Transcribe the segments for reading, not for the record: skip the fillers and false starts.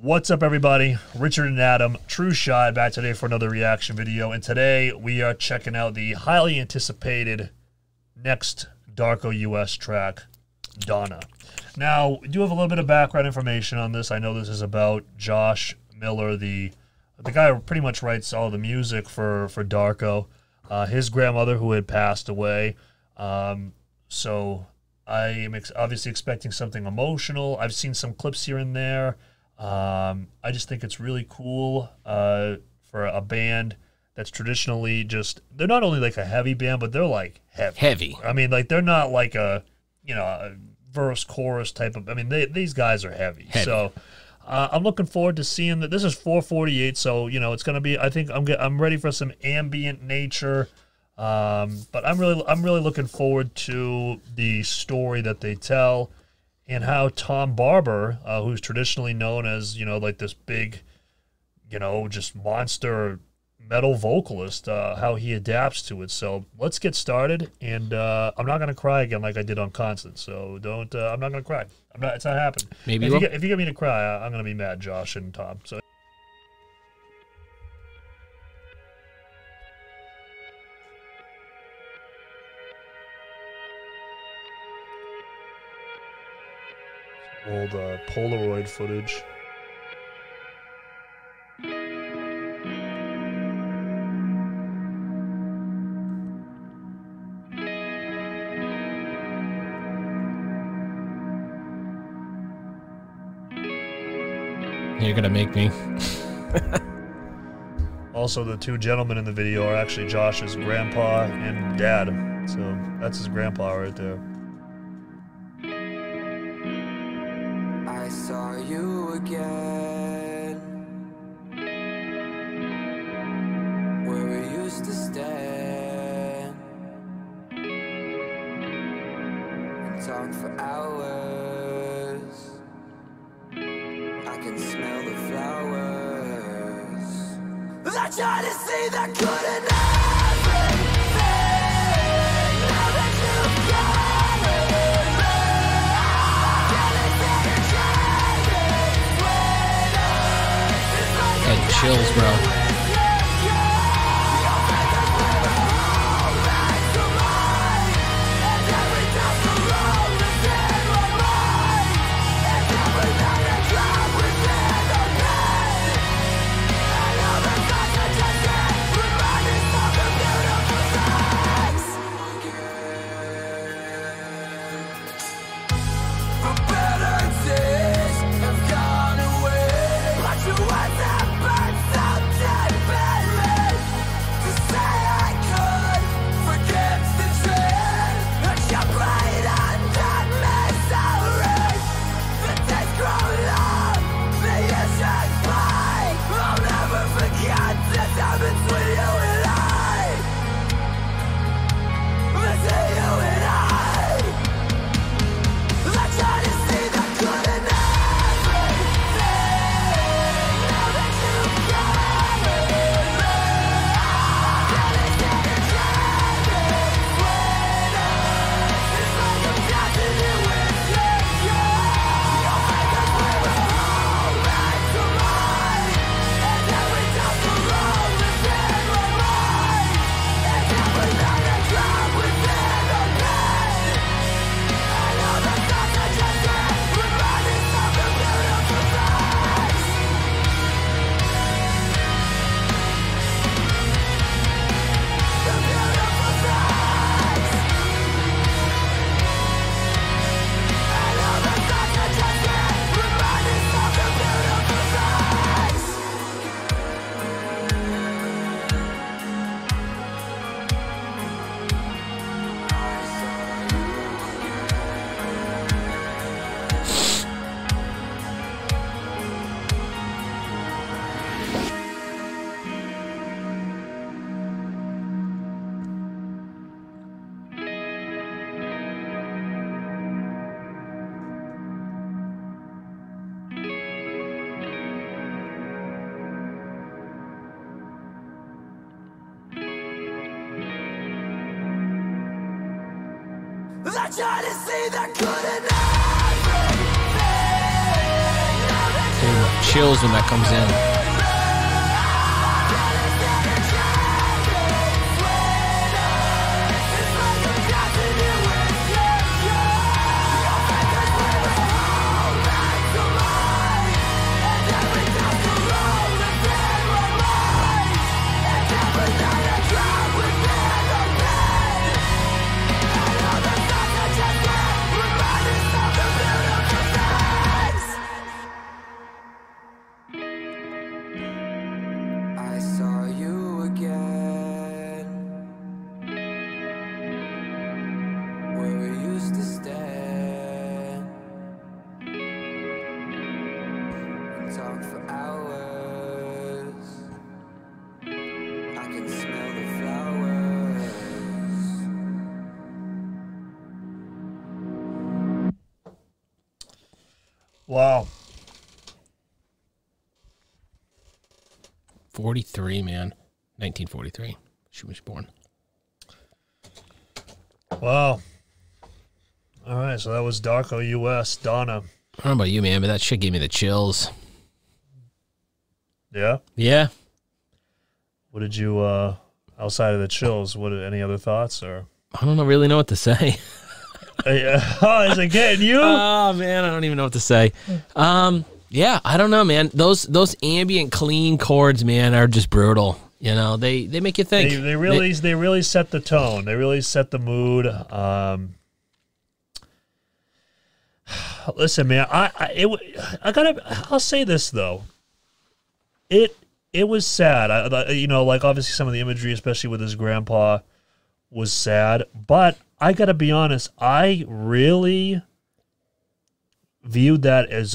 What's up, everybody? Richard and Adam, TrueShot, back today for another reaction video. And today we are checking out the highly anticipated next Darko US track, Donna. Now, we do have a little bit of background information on this. I know this is about Josh Miller, the guy who pretty much writes all the music for Darko. His grandmother, who had passed away. So I am obviously expecting something emotional. I've seen some clips here and there. I just think it's really cool for a band that's traditionally just, they're not only like a heavy band, but they're like heavy. I mean, like, they're not like a, you know, a verse chorus type of, I mean, these guys are heavy. So I'm looking forward to seeing that. This is 448, so, you know, it's going to be, I think I'm ready for some ambient nature. But I'm really looking forward to the story that they tell. And how Tom Barber, who's traditionally known as, you know, like this big, you know, just monster metal vocalist, how he adapts to it. So let's get started. And I'm not going to cry again like I did on Constant. So don't, I'm not going to cry. It's not happening. Maybe if you get me to cry, I'm going to be mad, Josh and Tom. So. Old Polaroid footage. You're gonna make me. Also, the two gentlemen in the video are actually Josh's grandpa and dad. So that's his grandpa right there. I saw you again, where we used to stand and talk for hours. I can smell the flowers. I try to see that good enough everything. Now that you've got chills, bro. I try to see that good enough. chills when that comes in. Wow. 43, man. 1943. She was born. Wow. All right, so that was Darko US, Donna. I don't know about you, man, but that shit gave me the chills. Yeah? Yeah. What did you, outside of the chills, what, any other thoughts? Or I don't really know what to say. Oh, is it getting you? Oh, man, I don't even know what to say. Yeah, I don't know, man. Those ambient clean chords, man, are just brutal. You know, they make you think. They really set the tone. They really set the mood. Listen, man, I'll say this though. It was sad. You know, like obviously some of the imagery, especially with his grandpa, was sad, but I gotta be honest, I really viewed that as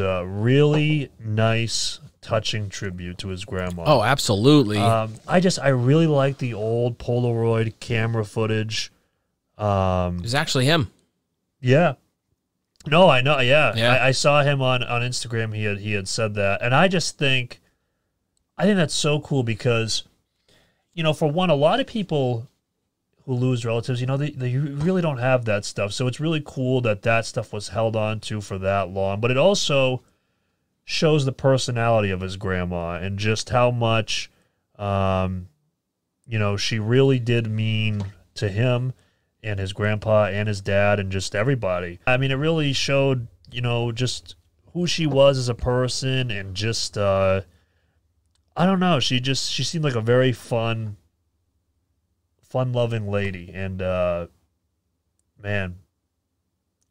a really nice, touching tribute to his grandma. Oh, absolutely. I really like the old Polaroid camera footage. It was actually him. Yeah. No, I know. Yeah, yeah. I saw him on Instagram. He had said that, and I think that's so cool because, you know, for one, a lot of people who lose relatives, you know, they really don't have that stuff. So it's really cool that that stuff was held on to for that long. But it also shows the personality of his grandma and just how much, you know, she really did mean to him and his grandpa and his dad and just everybody. I mean, it really showed, you know, just who she was as a person and just, I don't know. She seemed like a very fun-loving lady, and man,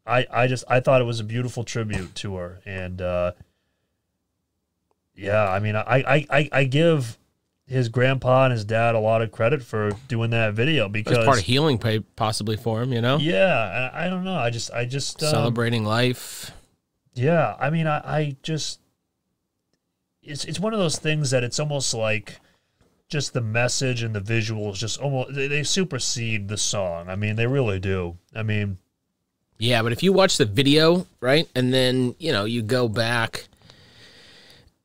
I thought it was a beautiful tribute to her, and yeah, I mean, I give his grandpa and his dad a lot of credit for doing that video because it was part of healing, possibly for him, you know. Yeah, I don't know. I just celebrating life. Yeah, I mean, it's one of those things that it's almost like, just the message and the visuals just almost, they supersede the song. I mean, they really do. I mean. Yeah, but if you watch the video, right, and then, you know, you go back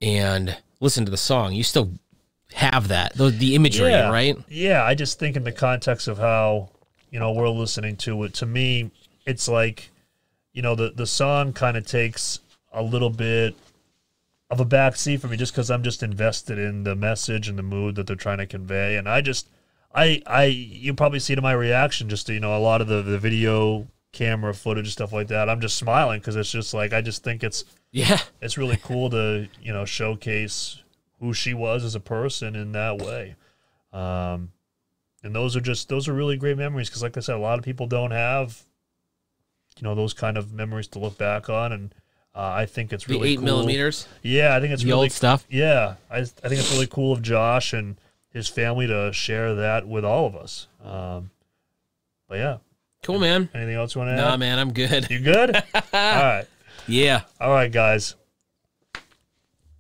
and listen to the song, you still have that, the imagery, yeah, right? Yeah, I just think in the context of how, you know, we're listening to it, to me, it's like, you know, the song kind of takes a little bit of a backseat for me just because I'm just invested in the message and the mood that they're trying to convey. And you probably see to my reaction just to, you know, a lot of the video camera footage, stuff like that. I'm just smiling because it's just like, I just think it's, yeah, it's really cool to, you know, showcase who she was as a person in that way. And those are really great memories because, like I said, a lot of people don't have, you know, those kind of memories to look back on. And I think it's really cool. The 8mm? Yeah, I think it's really old stuff. Yeah, I think it's really cool of Josh and his family to share that with all of us. But yeah. Cool, man. Anything else you want to add? Nah, man, I'm good. You good? All right. Yeah. All right, guys.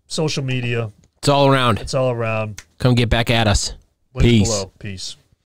Social media. It's all around. Come get back at us. Links below. Peace.